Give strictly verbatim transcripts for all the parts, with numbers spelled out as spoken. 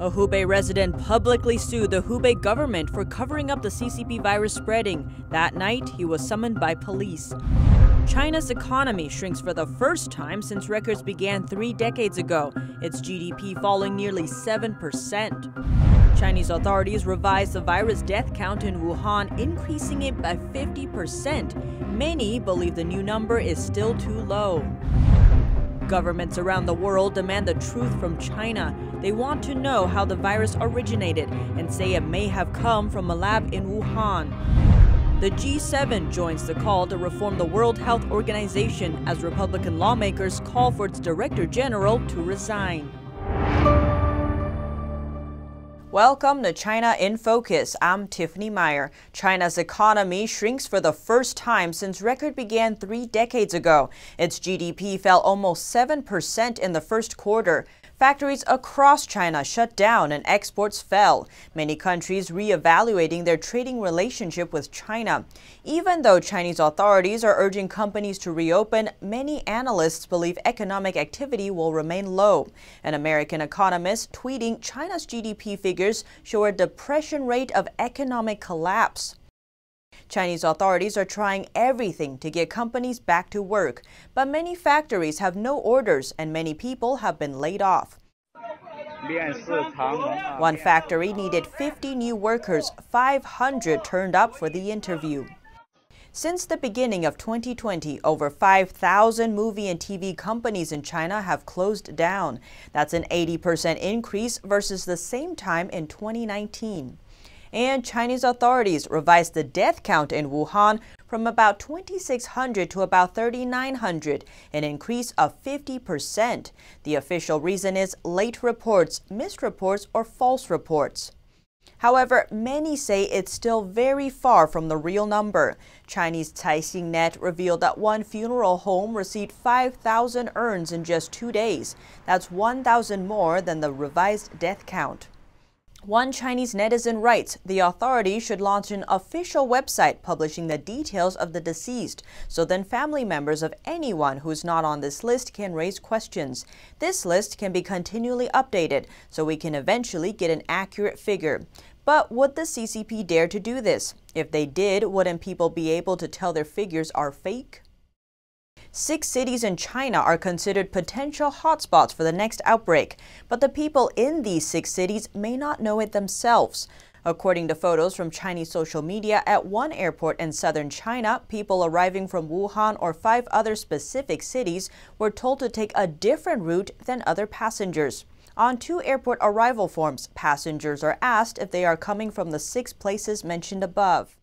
A Hubei resident publicly sued the Hubei government for covering up the C C P virus spreading. That night, he was summoned by police. China's economy shrinks for the first time since records began three decades ago, its G D P falling nearly seven percent. Chinese authorities revised the virus death count in Wuhan, increasing it by fifty percent. Many believe the new number is still too low. Governments around the world demand the truth from China. They want to know how the virus originated and say it may have come from a lab in Wuhan. The G seven joins the call to reform the World Health Organization as Republican lawmakers call for its Director General to resign. Welcome to China in Focus. I'm Tiffany Meyer. China's economy shrinks for the first time since record began three decades ago. Its G D P fell almost seven percent in the first quarter. Factories across China shut down and exports fell. Many countries reevaluating their trading relationship with China. Even though Chinese authorities are urging companies to reopen, many analysts believe economic activity will remain low. An American economist tweeting China's G D P figures show a depression rate of economic collapse. Chinese authorities are trying everything to get companies back to work, but many factories have no orders and many people have been laid off. One factory needed fifty new workers, five hundred turned up for the interview. Since the beginning of twenty twenty, over five thousand movie and T V companies in China have closed down. That's an eighty percent increase versus the same time in twenty nineteen. And Chinese authorities revised the death count in Wuhan from about twenty-six hundred to about thirty-nine hundred, an increase of fifty percent. The official reason is late reports, misreports, or false reports. However, many say it's still very far from the real number. Chinese CixinNet revealed that one funeral home received five thousand urns in just two days. That's one thousand more than the revised death count. One Chinese netizen writes, the authorities should launch an official website publishing the details of the deceased, so then family members of anyone who's not on this list can raise questions. This list can be continually updated, so we can eventually get an accurate figure. But would the C C P dare to do this? If they did, wouldn't people be able to tell their figures are fake? Six cities in China are considered potential hotspots for the next outbreak, but the people in these six cities may not know it themselves. According to photos from Chinese social media, at one airport in southern China, people arriving from Wuhan or five other specific cities were told to take a different route than other passengers. On two airport arrival forms, passengers are asked if they are coming from the six places mentioned above.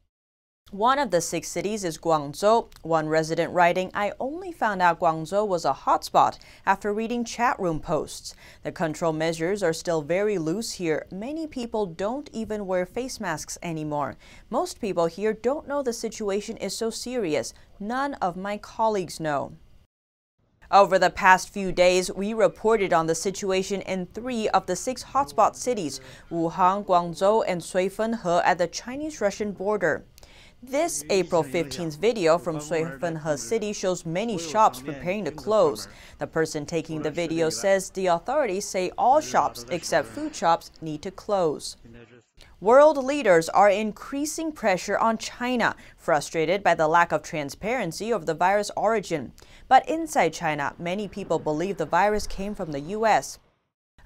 One of the six cities is Guangzhou. One resident writing, I only found out Guangzhou was a hotspot after reading chat room posts. The control measures are still very loose here. Many people don't even wear face masks anymore. Most people here don't know the situation is so serious. None of my colleagues know. Over the past few days, we reported on the situation in three of the six hotspot cities, Wuhan, Guangzhou, and Suifenhe at the Chinese-Russian border. This April fifteenth video from Suifenhe City shows many shops preparing to close. The person taking the video says the authorities say all shops except food shops need to close. World leaders are increasing pressure on China, frustrated by the lack of transparency of the virus origin. But inside China, many people believe the virus came from the U S.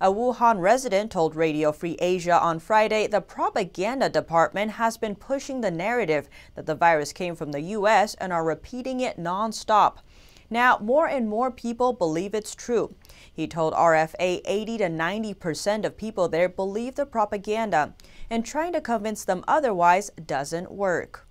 A Wuhan resident told Radio Free Asia on Friday the propaganda department has been pushing the narrative that the virus came from the U S and are repeating it nonstop. Now, more and more people believe it's true. He told R F A eighty to ninety percent of people there believe the propaganda, and trying to convince them otherwise doesn't work.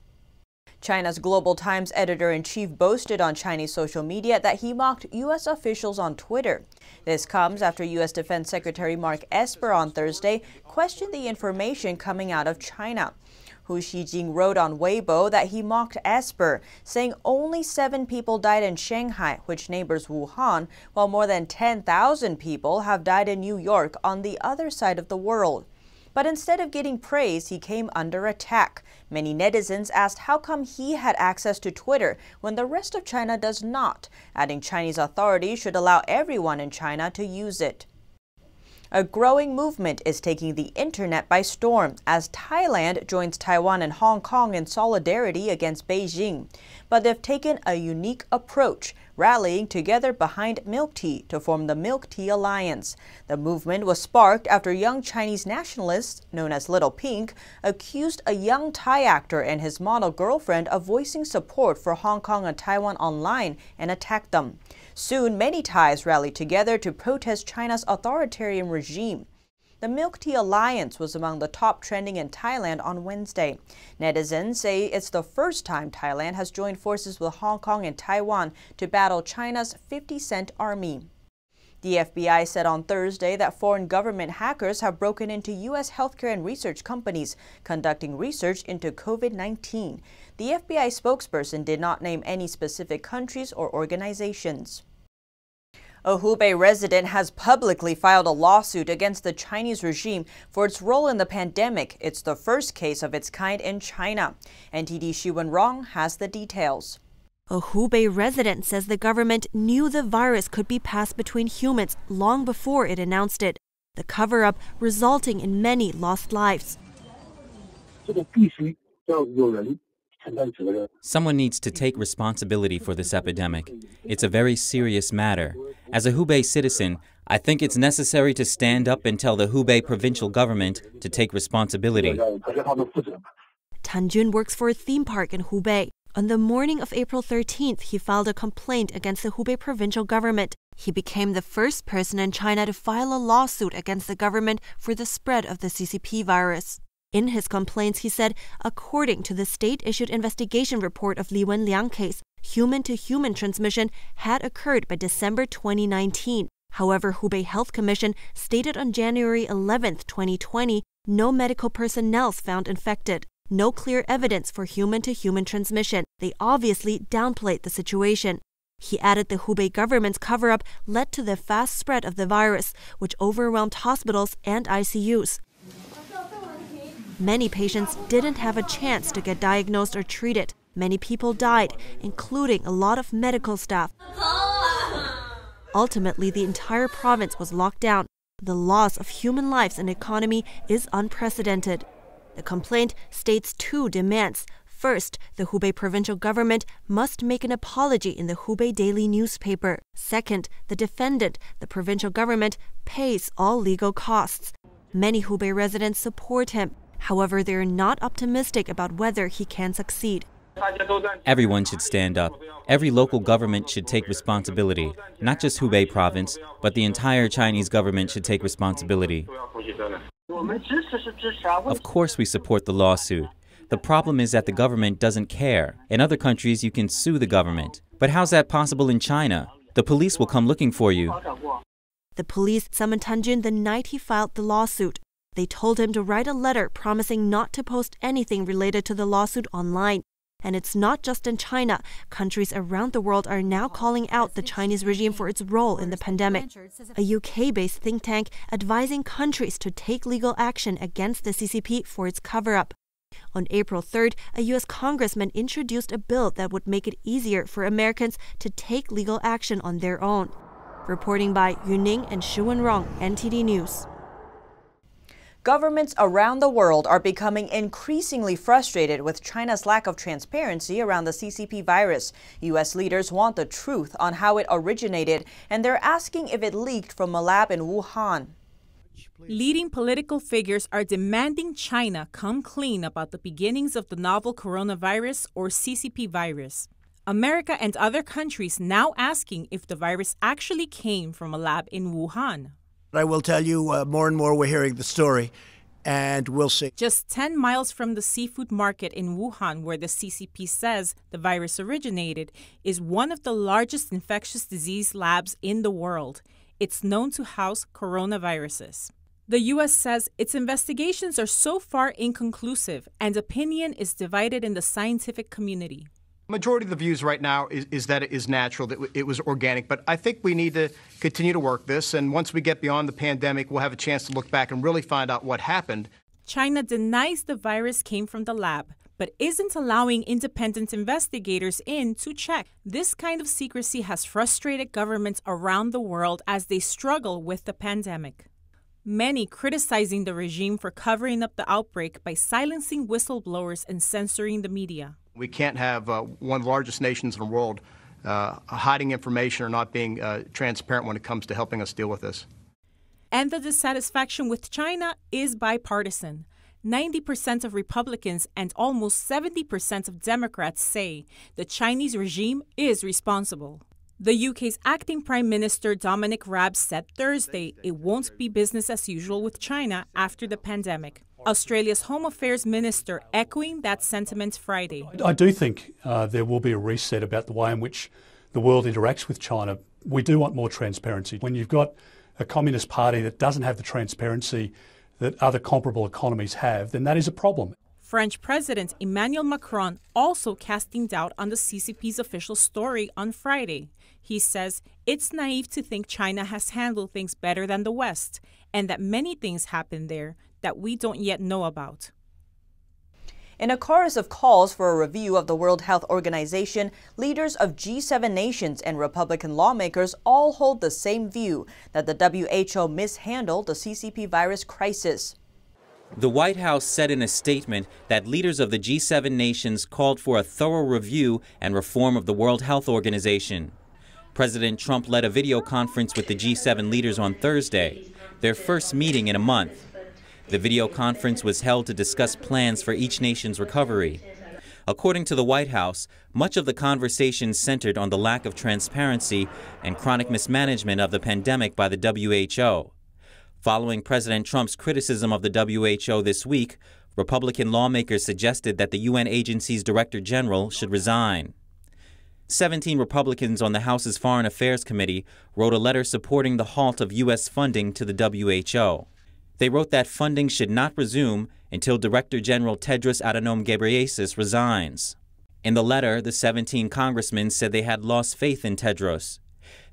China's Global Times editor-in-chief boasted on Chinese social media that he mocked U S officials on Twitter. This comes after U S Defense Secretary Mark Esper on Thursday questioned the information coming out of China. Hu Xijing wrote on Weibo that he mocked Esper, saying only seven people died in Shanghai, which neighbors Wuhan, while more than ten thousand people have died in New York on the other side of the world. But instead of getting praise, he came under attack. Many netizens asked how come he had access to Twitter when the rest of China does not, adding Chinese authorities should allow everyone in China to use it. A growing movement is taking the internet by storm as Thailand joins Taiwan and Hong Kong in solidarity against Beijing. But they've taken a unique approach, rallying together behind milk tea to form the Milk Tea Alliance. The movement was sparked after young Chinese nationalists, known as Little Pink, accused a young Thai actor and his model girlfriend of voicing support for Hong Kong and Taiwan online and attacked them. Soon, many Thais rallied together to protest China's authoritarian regime. The Milk Tea Alliance was among the top trending in Thailand on Wednesday. Netizens say it's the first time Thailand has joined forces with Hong Kong and Taiwan to battle China's fifty cent army. The F B I said on Thursday that foreign government hackers have broken into U S healthcare and research companies conducting research into COVID nineteen. The F B I spokesperson did not name any specific countries or organizations. A Hubei resident has publicly filed a lawsuit against the Chinese regime for its role in the pandemic. It's the first case of its kind in China. N T D Xu Wenrong has the details. A Hubei resident says the government knew the virus could be passed between humans long before it announced it. The cover-up resulting in many lost lives. Someone needs to take responsibility for this epidemic. It's a very serious matter. As a Hubei citizen, I think it's necessary to stand up and tell the Hubei provincial government to take responsibility. Tan Jun works for a theme park in Hubei. On the morning of April thirteenth, he filed a complaint against the Hubei provincial government. He became the first person in China to file a lawsuit against the government for the spread of the C C P virus. In his complaints, he said, according to the state-issued investigation report of Li Wenliang case, human-to-human transmission had occurred by December twenty nineteen. However, Hubei Health Commission stated on January eleventh, twenty twenty, no medical personnel found infected. No clear evidence for human-to-human transmission. They obviously downplayed the situation. He added the Hubei government's cover-up led to the fast spread of the virus, which overwhelmed hospitals and I C Us. Many patients didn't have a chance to get diagnosed or treated. Many people died, including a lot of medical staff. Ultimately, the entire province was locked down. The loss of human lives and economy is unprecedented. The complaint states two demands. First, the Hubei provincial government must make an apology in the Hubei Daily newspaper. Second, the defendant, the provincial government, pays all legal costs. Many Hubei residents support him. However, they are not optimistic about whether he can succeed. Everyone should stand up. Every local government should take responsibility. Not just Hubei province, but the entire Chinese government should take responsibility. Of course we support the lawsuit. The problem is that the government doesn't care. In other countries, you can sue the government. But how's that possible in China? The police will come looking for you. The police summoned Tan Jun the night he filed the lawsuit. They told him to write a letter promising not to post anything related to the lawsuit online. And it's not just in China. Countries around the world are now calling out the Chinese regime for its role in the pandemic. A U K-based think tank advising countries to take legal action against the C C P for its cover-up. On April third, a U S congressman introduced a bill that would make it easier for Americans to take legal action on their own. Reporting by Yuning and Xu Wenrong, N T D News. Governments around the world are becoming increasingly frustrated with China's lack of transparency around the C C P virus. U S leaders want the truth on how it originated, and they're asking if it leaked from a lab in Wuhan. Leading political figures are demanding China come clean about the beginnings of the novel coronavirus or C C P virus. America and other countries now asking if the virus actually came from a lab in Wuhan. I will tell you, uh, more and more we're hearing the story, and we'll see. Just ten miles from the seafood market in Wuhan, where the C C P says the virus originated, is one of the largest infectious disease labs in the world. It's known to house coronaviruses. The U S says its investigations are so far inconclusive, and opinion is divided in the scientific community. Majority of the views right now is, is that it is natural, that it was organic, but I think we need to continue to work this, and once we get beyond the pandemic, we'll have a chance to look back and really find out what happened. China denies the virus came from the lab, but isn't allowing independent investigators in to check. This kind of secrecy has frustrated governments around the world as they struggle with the pandemic. many criticizing the regime for covering up the outbreak by silencing whistleblowers and censoring the media. We can't have uh, one of the largest nations in the world uh, hiding information or not being uh, transparent when it comes to helping us deal with this. And the dissatisfaction with China is bipartisan. ninety percent of Republicans and almost seventy percent of Democrats say the Chinese regime is responsible. The U K's acting Prime Minister Dominic Raab said Thursday it won't be business as usual with China after the pandemic. Australia's Home Affairs Minister echoing that sentiment Friday. I do think uh, there will be a reset about the way in which the world interacts with China. We do want more transparency. When you've got a Communist Party that doesn't have the transparency that other comparable economies have, then that is a problem. French President Emmanuel Macron also casting doubt on the C C P's official story on Friday. He says it's naive to think China has handled things better than the West and that many things happen there that we don't yet know about. In a chorus of calls for a review of the World Health Organization, leaders of G seven nations and Republican lawmakers all hold the same view, that the W H O mishandled the C C P virus crisis. The White House said in a statement that leaders of the G seven nations called for a thorough review and reform of the World Health Organization. President Trump led a video conference with the G seven leaders on Thursday, their first meeting in a month. The video conference was held to discuss plans for each nation's recovery. According to the White House, much of the conversation centered on the lack of transparency and chronic mismanagement of the pandemic by the W H O. Following President Trump's criticism of the W H O this week, Republican lawmakers suggested that the U N agency's Director General should resign. seventeen Republicans on the House's Foreign Affairs Committee wrote a letter supporting the halt of U S funding to the W H O. They wrote that funding should not resume until Director General Tedros Adhanom Ghebreyesus resigns. In the letter, the seventeen congressmen said they had lost faith in Tedros.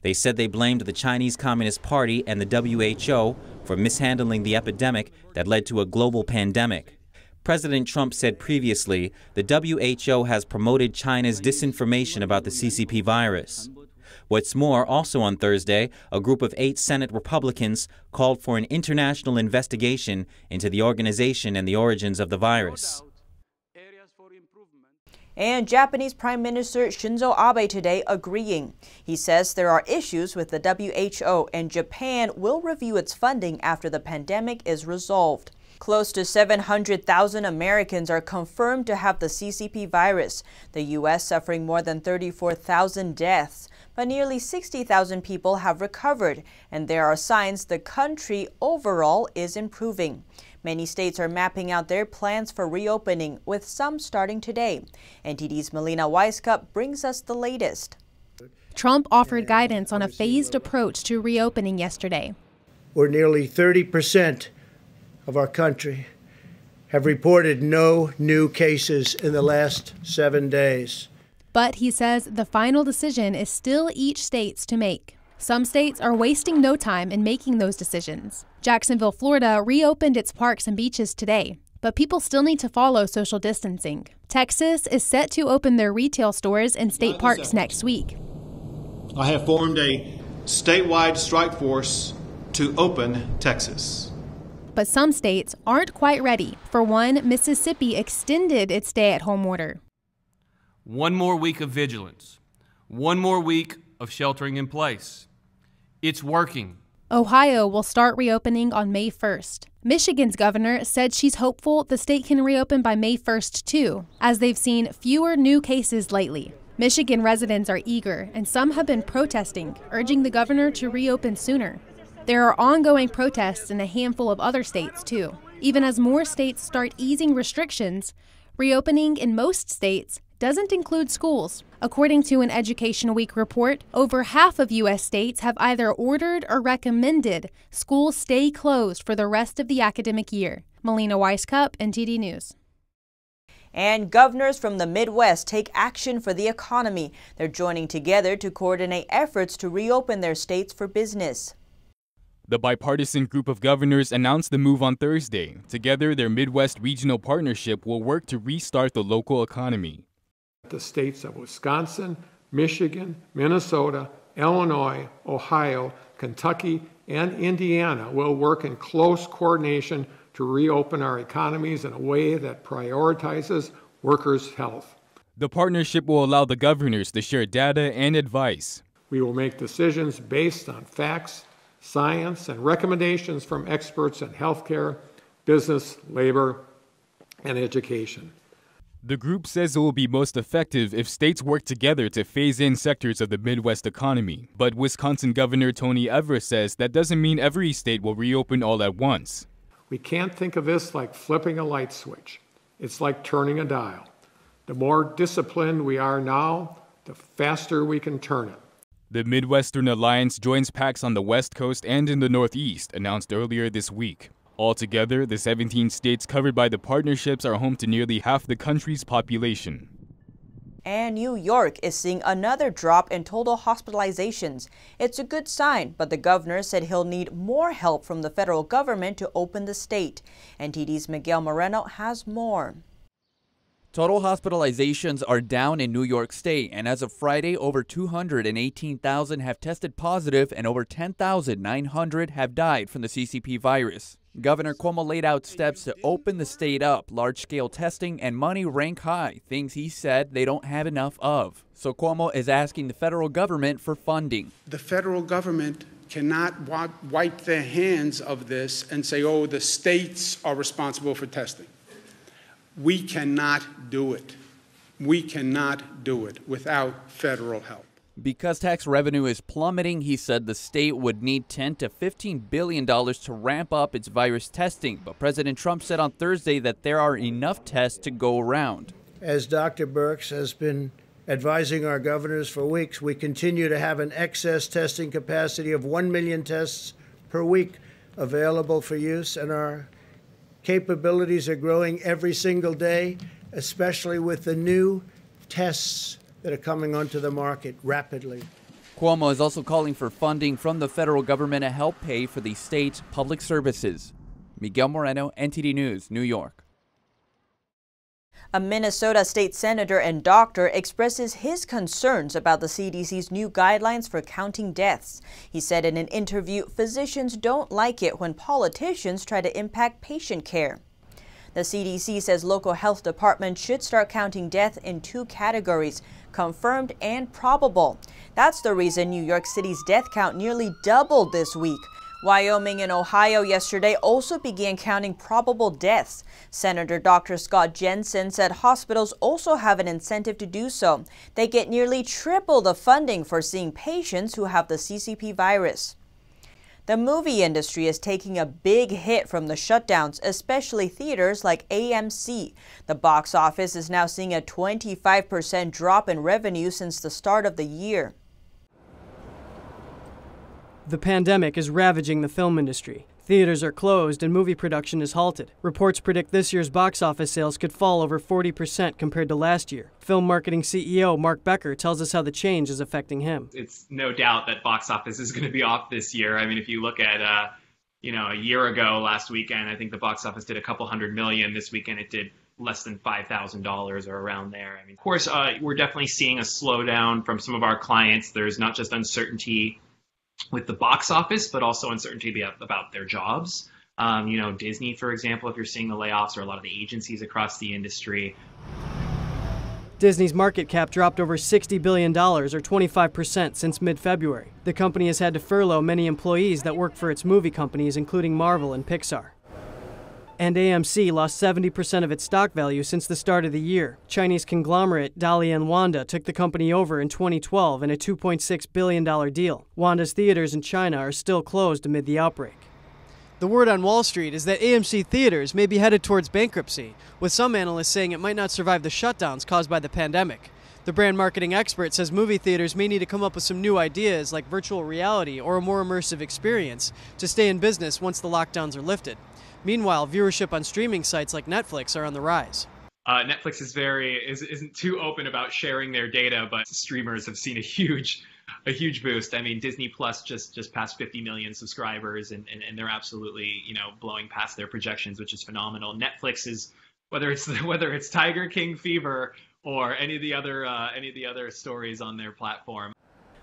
They said they blamed the Chinese Communist Party and the W H O for mishandling the epidemic that led to a global pandemic. President Trump said previously the W H O has promoted China's disinformation about the C C P virus. What's more, also on Thursday, a group of eight Senate Republicans called for an international investigation into the organization and the origins of the virus. And Japanese Prime Minister Shinzo Abe today agreeing. He says there are issues with the W H O and Japan will review its funding after the pandemic is resolved. Close to seven hundred thousand Americans are confirmed to have the C C P virus, the U S suffering more than thirty-four thousand deaths. But nearly sixty thousand people have recovered, and there are signs the country overall is improving. Many states are mapping out their plans for reopening, with some starting today. N T D's Melina Weiskup brings us the latest. Trump offered guidance on a phased approach to reopening yesterday. We're nearly thirty percent of our country have reported no new cases in the last seven days. But he says the final decision is still each state's to make. Some states are wasting no time in making those decisions. Jacksonville, Florida reopened its parks and beaches today, but people still need to follow social distancing. Texas is set to open their retail stores and state parks next week. I have formed a statewide strike force to open Texas. But some states aren't quite ready. For one, Mississippi extended its stay-at-home order. One more week of vigilance, one more week of sheltering in place. It's working. Ohio will start reopening on May first. Michigan's governor said she's hopeful the state can reopen by May first too, as they've seen fewer new cases lately. Michigan residents are eager, and some have been protesting, urging the governor to reopen sooner. There are ongoing protests in a handful of other states too. Even as more states start easing restrictions, reopening in most states doesn't include schools. According to an Education Week report, over half of U S states have either ordered or recommended schools stay closed for the rest of the academic year. Melina Weiskup, N T D News. And governors from the Midwest take action for the economy. They're joining together to coordinate efforts to reopen their states for business. The bipartisan group of governors announced the move on Thursday. Together, their Midwest regional partnership will work to restart the local economy. The states of Wisconsin, Michigan, Minnesota, Illinois, Ohio, Kentucky, and Indiana will work in close coordination to reopen our economies in a way that prioritizes workers' health. The partnership will allow the governors to share data and advice. We will make decisions based on facts, science, and recommendations from experts in healthcare, business, labor, and education. The group says it will be most effective if states work together to phase in sectors of the Midwest economy. But Wisconsin Governor Tony Evers says that doesn't mean every state will reopen all at once. We can't think of this like flipping a light switch. It's like turning a dial. The more disciplined we are now, the faster we can turn it. The Midwestern Alliance joins PACs on the West Coast and in the Northeast, announced earlier this week. Altogether, the seventeen states covered by the partnerships are home to nearly half the country's population. And New York is seeing another drop in total hospitalizations. It's a good sign, but the governor said he'll need more help from the federal government to open the state. N T D's Miguel Moreno has more. Total hospitalizations are down in New York State, and as of Friday, over two hundred eighteen thousand have tested positive and over ten thousand nine hundred have died from the C C P virus. Governor Cuomo laid out steps to open the state up, large-scale testing and money rank high, things he said they don't have enough of. So Cuomo is asking the federal government for funding. The federal government cannot wipe their hands of this and say, oh, the states are responsible for testing. We cannot do it. We cannot do it without federal help. Because tax revenue is plummeting, he said the state would need ten to fifteen billion dollars to ramp up its virus testing. But President Trump said on Thursday that there are enough tests to go around. As Doctor Birx has been advising our governors for weeks, we continue to have an excess testing capacity of one million tests per week available for use, and our capabilities are growing every single day, especially with the new tests that are coming onto the market rapidly. Cuomo is also calling for funding from the federal government to help pay for the state's public services. Miguel Moreno, N T D News, New York. A Minnesota state senator and doctor expresses his concerns about the C D C's new guidelines for counting deaths. He said in an interview, physicians don't like it when politicians try to impact patient care. The C D C says local health departments should start counting death in two categories, confirmed and probable. That's the reason New York City's death count nearly doubled this week. Wyoming and Ohio yesterday also began counting probable deaths. Senator Doctor Scott Jensen said hospitals also have an incentive to do so. They get nearly triple the funding for seeing patients who have the C C P virus. The movie industry is taking a big hit from the shutdowns, especially theaters like A M C. The box office is now seeing a twenty-five percent drop in revenue since the start of the year. The pandemic is ravaging the film industry. Theaters are closed and movie production is halted. Reports predict this year's box office sales could fall over forty percent compared to last year. Film marketing C E O Mark Becker tells us how the change is affecting him. It's no doubt that box office is going to be off this year. I mean, if you look at, uh, you know, a year ago last weekend, I think the box office did a couple hundred million. This weekend it did less than five thousand dollars or around there. I mean, of course, uh, we're definitely seeing a slowdown from some of our clients. There's not just uncertainty with the box office, but also uncertainty about their jobs. Um, you know, Disney, for example, if you're seeing the layoffs, or a lot of the agencies across the industry. Disney's market cap dropped over sixty billion dollars or twenty-five percent since mid-February. The company has had to furlough many employees that work for its movie companies, including Marvel and Pixar. And A M C lost seventy percent of its stock value since the start of the year. Chinese conglomerate Dalian Wanda took the company over in twenty twelve in a two point six billion dollars deal. Wanda's theaters in China are still closed amid the outbreak. The word on Wall Street is that A M C theaters may be headed towards bankruptcy, with some analysts saying it might not survive the shutdowns caused by the pandemic. The brand marketing expert says movie theaters may need to come up with some new ideas like virtual reality or a more immersive experience to stay in business once the lockdowns are lifted. Meanwhile, viewership on streaming sites like Netflix are on the rise. Uh, Netflix is very is, isn't too open about sharing their data, but streamers have seen a huge, a huge boost. I mean, Disney Plus just just passed fifty million subscribers, and, and and they're absolutely you know blowing past their projections, which is phenomenal. Netflix is whether it's whether it's Tiger King fever or any of the other uh, any of the other stories on their platform.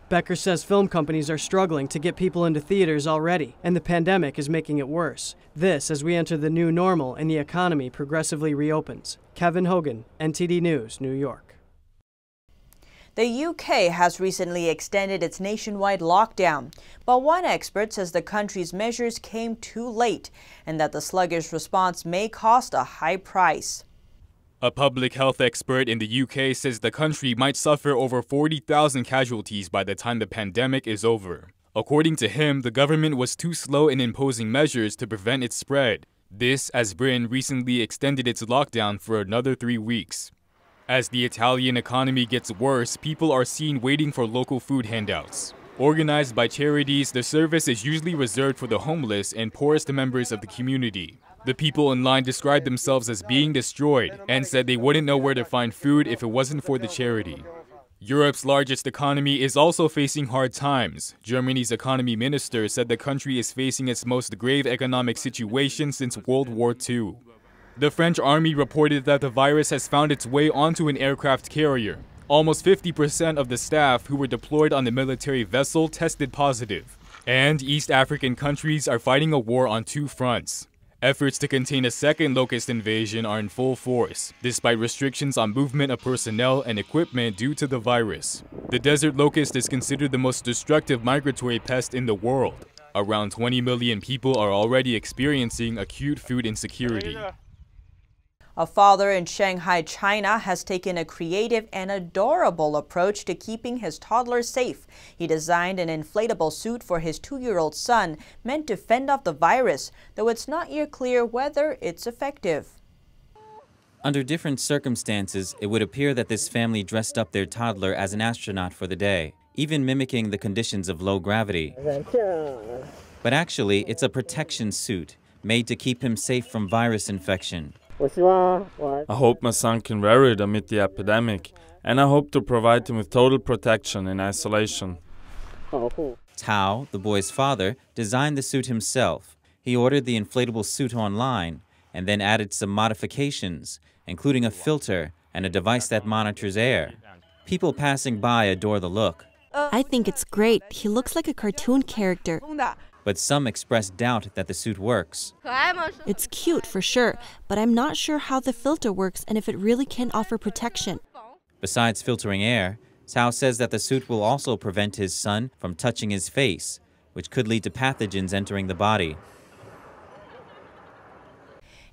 Becker says film companies are struggling to get people into theaters already, and the pandemic is making it worse. This as we enter the new normal and the economy progressively reopens. Kevin Hogan, N T D News, New York. The U K has recently extended its nationwide lockdown, but one expert says the country's measures came too late and that the sluggish response may cost a high price. A public health expert in the U K says the country might suffer over forty thousand casualties by the time the pandemic is over. According to him, the government was too slow in imposing measures to prevent its spread. This as Britain recently extended its lockdown for another three weeks. As the Italian economy gets worse, people are seen waiting for local food handouts. Organized by charities, the service is usually reserved for the homeless and poorest members of the community. The people in line described themselves as being destroyed and said they wouldn't know where to find food if it wasn't for the charity. Europe's largest economy is also facing hard times. Germany's economy minister said the country is facing its most grave economic situation since World War Two. The French army reported that the virus has found its way onto an aircraft carrier. Almost fifty percent of the staff who were deployed on the military vessel tested positive. And East African countries are fighting a war on two fronts. Efforts to contain a second locust invasion are in full force, despite restrictions on movement of personnel and equipment due to the virus. The desert locust is considered the most destructive migratory pest in the world. Around twenty million people are already experiencing acute food insecurity. A father in Shanghai, China, has taken a creative and adorable approach to keeping his toddler safe. He designed an inflatable suit for his two-year-old son meant to fend off the virus, though it's not yet clear whether it's effective. Under different circumstances, it would appear that this family dressed up their toddler as an astronaut for the day, even mimicking the conditions of low gravity. But actually, it's a protection suit made to keep him safe from virus infection. I hope my son can wear it amid the epidemic, and I hope to provide him with total protection in isolation. Tao, the boy's father, designed the suit himself. He ordered the inflatable suit online and then added some modifications, including a filter and a device that monitors air. People passing by adore the look. I think it's great. He looks like a cartoon character. But some expressed doubt that the suit works. It's cute for sure, but I'm not sure how the filter works and if it really can offer protection. Besides filtering air, Cao says that the suit will also prevent his son from touching his face, which could lead to pathogens entering the body.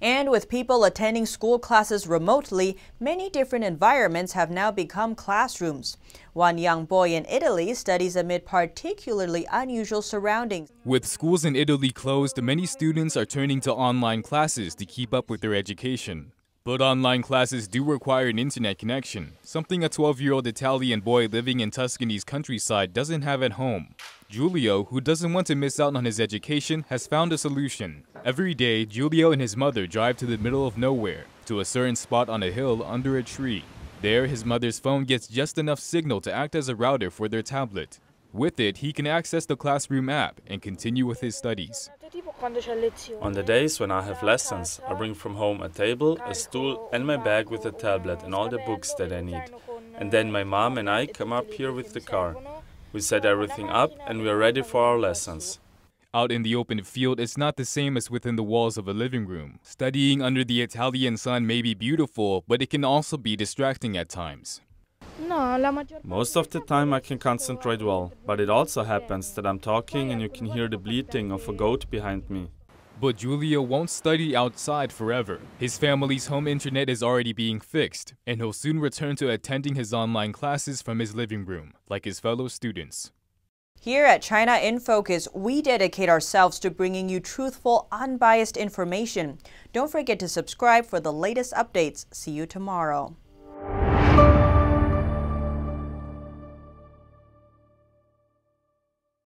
And with people attending school classes remotely, many different environments have now become classrooms. One young boy in Italy studies amid particularly unusual surroundings. With schools in Italy closed, many students are turning to online classes to keep up with their education. But online classes do require an internet connection, something a twelve-year-old Italian boy living in Tuscany's countryside doesn't have at home. Julio, who doesn't want to miss out on his education, has found a solution. Every day, Julio and his mother drive to the middle of nowhere, to a certain spot on a hill under a tree. There, his mother's phone gets just enough signal to act as a router for their tablet. With it, he can access the classroom app and continue with his studies. On the days when I have lessons, I bring from home a table, a stool, and my bag with a tablet and all the books that I need. And then my mom and I come up here with the car. We set everything up and we are ready for our lessons. Out in the open field, it's not the same as within the walls of a living room. Studying under the Italian sun may be beautiful, but it can also be distracting at times. Most of the time I can concentrate well, but it also happens that I'm talking and you can hear the bleating of a goat behind me. But Julio won't study outside forever. His family's home internet is already being fixed, and he'll soon return to attending his online classes from his living room, like his fellow students. Here at China in Focus, we dedicate ourselves to bringing you truthful, unbiased information. Don't forget to subscribe for the latest updates. See you tomorrow.